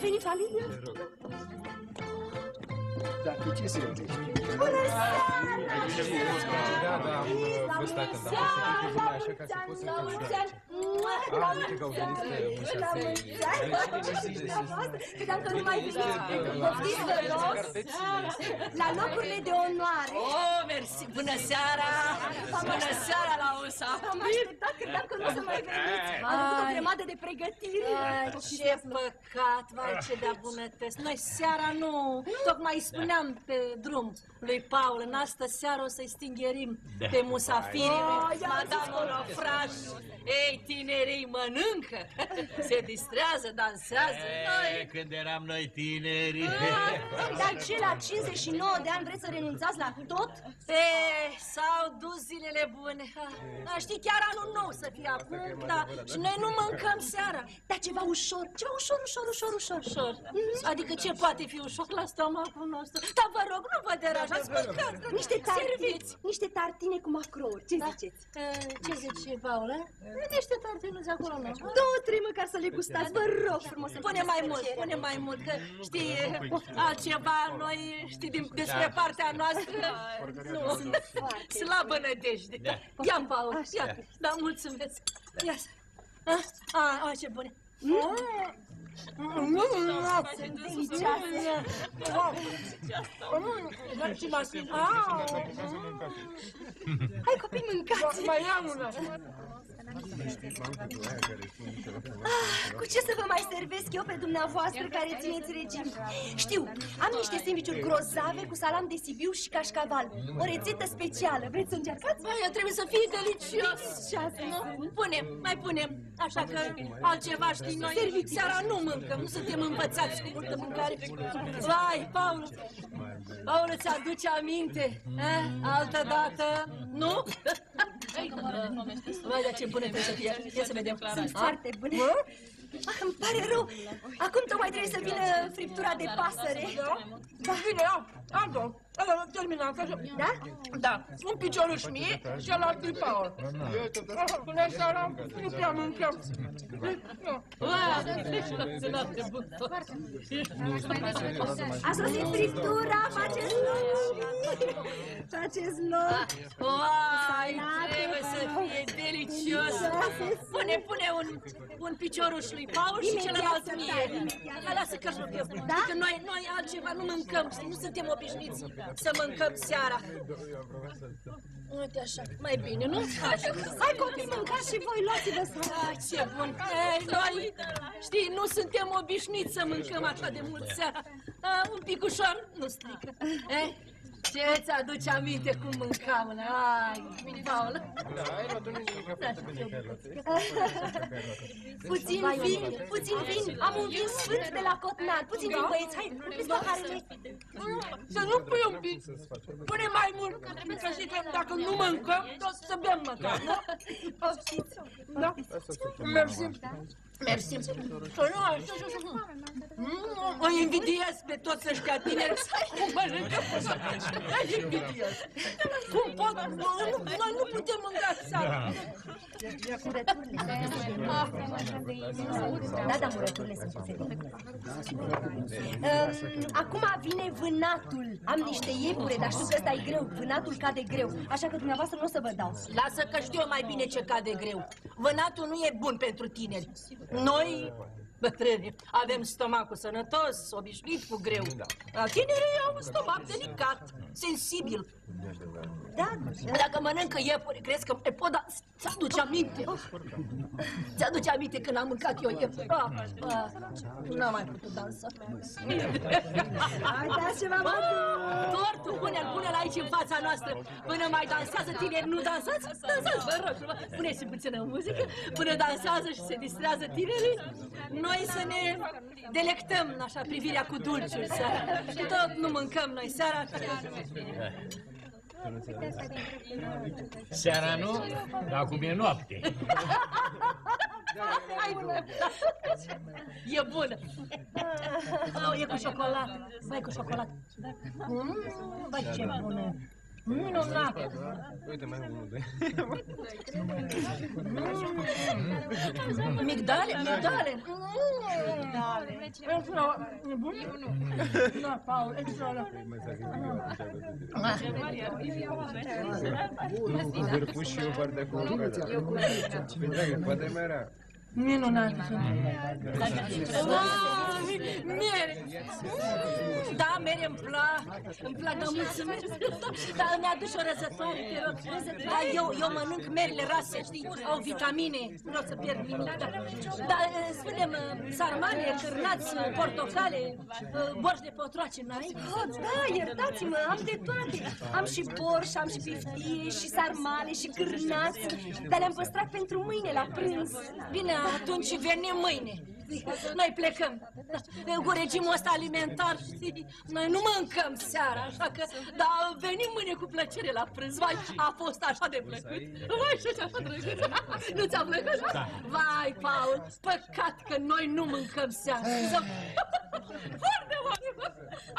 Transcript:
venit familia? Dacă ce se gândești? Bună seara! Bună seara! Bună seara! Am uite că au venit pe un șasei. Că dacă nu mai veniți, vă rog, la locurile de onoare. Oh, mersi! Bună seara! Bună seara la USA! Am așteptat că dacă nu o să mai veniți, am avut o grămadă de pregătiri. Ce păcat, vai, ce de-a bunătăți! Noi seara nu, tocmai îi spuneam pe drum lui Paul, în astă seară o să-i stingherim pe musafiri, Madame Orofraș. Ei, tinerii mănâncă, se distrează, dansează. E, când eram noi tineri. Dar ce, la 59 de ani vreți să renunțați la tot? S-au dus zilele bune. Știi, chiar anul nou să fie acum, dar și noi nu mâncăm seara. Dar ceva ușor, ceva ușor. Adică ce poate fi ușor la stomacul nostru? Dar vă rog, nu vă derajați, păcat. Niște tartine cu macrouri, ce ziceți? Ce zice, Paula? Vedește tartinuți acolo, nu? Două, trei măcar să le gustați, vă rog frumos. Pune mai mult, pune mai mult, că știi, altceva noi, știi, despre partea noastră, nu, slabă nădejde. Ia-mi, Paul, ia, da, mulțumesc. Ia să, a, ce bune. Hai copii, mâncați! Mai am una! Cu ce să vă mai servesc eu pe dumneavoastră care țineți regim? Știu, am niște sandwich-uri grozave cu salam de Sibiu și cașcaval. O rețetă specială, vreți să încercați? Aia trebuie să fie delicios! Punem, mai punem, așa că altceva știi noi. Serviți! Seara nu mâncăm, nu suntem învățați cu multă mâncare. Vai, Paul! Paul, îți aduce aminte? Altă dată? Nu? Vai, dar ce bune trebuie să fie. Ia să vedem. Sunt foarte bune. Îmi pare rău. Acum tocmai trebuie să vină friptura de pasăre. Da, vine, ia. Ando, ăla terminat. Da? Da. Un picioruș mie și ăla lui Paul. Bună seara, nu prea mâncăm. A sosit friptura, faceți loc. Faceți loc. Uai, trebuie să fie delicios. Pune un picioruș lui Paul și celălalt mie. Lasă că nu eu. Că noi altceva nu mâncăm, nu suntem obișnuiți să mâncăm seara. Uite așa, mai bine, nu? Hai copii, mâncați și voi, luați-vă seara. Ce bun! Noi, știi, nu suntem obișnuiți să mâncăm așa de mult seara. Un pic ușor nu strică. Ce îți aduci aminte cum mâncam? Ai, Paul! Puțin vin, puțin vin! Am un vin sfânt de la Cotnad. Puțin vin, băieți, hai, umpliți paharele! Să nu pui un pic! Pune mai mult! Că știi că dacă nu mâncăm, o să bem măcar, nu? Poftiți! Da? Mersi! Mersi! O invidiez pe toți ăștia tineri cum mănâncă! Cum pot? Noi nu putem mânca seara! Da, da, murăturile sunt posebile. Acum vine vânatul. Am niște iepure, dar știu că ăsta e greu. Vânatul cade greu, așa că dumneavoastră nu o să vă dau. Lasă că știu mai bine ce cade greu. Vânatul nu e bun pentru tineri. Noi... bătrâni, avem stomacul sănătos, obișnuit cu greu. Tinerii au un stomac delicat, sensibil. Da, dacă mănâncă iepuri, crezi că e pot, dar ți-aduce aminte. Ți-aduce aminte când am mâncat eu iepuri. N-am mai putut dansa. Hai, dați ceva, mă! Tortul, pune-l aici în fața noastră. Până mai dansează tineri, nu dansați? Dansați, vă rog, puneți puțină muzică. Până dansează și se distrează tinerii, noi să ne delectăm, așa, privirea cu dulciuri seara. Și tot nu mâncăm noi seara. Seara nu, dar acum e noapte. E bună. E cu ciocolată. Vai, cu ciocolată. Vai, ce bună. Minunat! Uite, mai unul, doi. Migdale, migdale! Paul, vrei cineva? Bunii? Nu. Da, Paul, extra. Eu iau altă. Vârful și eu văd de acolo. Eu cu mine. Poate mai era. Minunată sunt. Mere! Da, mere îmi plac. Îmi plac, dar mulțumesc. Dar îmi aduci o răzătoare, te rog. Da, eu mănânc merele rase, știi? Au vitamine, nu o să pierd nimic. Dar spune-mi, sarmale, cârnați, portocale, borș de potroace, n-ai? Da, iertați-mă, am de toate. Am și borș, am și piftie, și sarmale, și cârnați. Dar le-am păstrat pentru mâine, la prânz. Bine, atunci venim mâine. Noi plecăm. Cu regimul ăsta alimentar, știi, noi nu mâncăm seara, așa că... Dar venim mâine cu plăcere la prânz. Vai, a fost așa de plăcut. Vai, și așa drăguță. Nu ți-a plăcut? Vai, Paul, păcat că noi nu mâncăm seara. Foarte, foarte.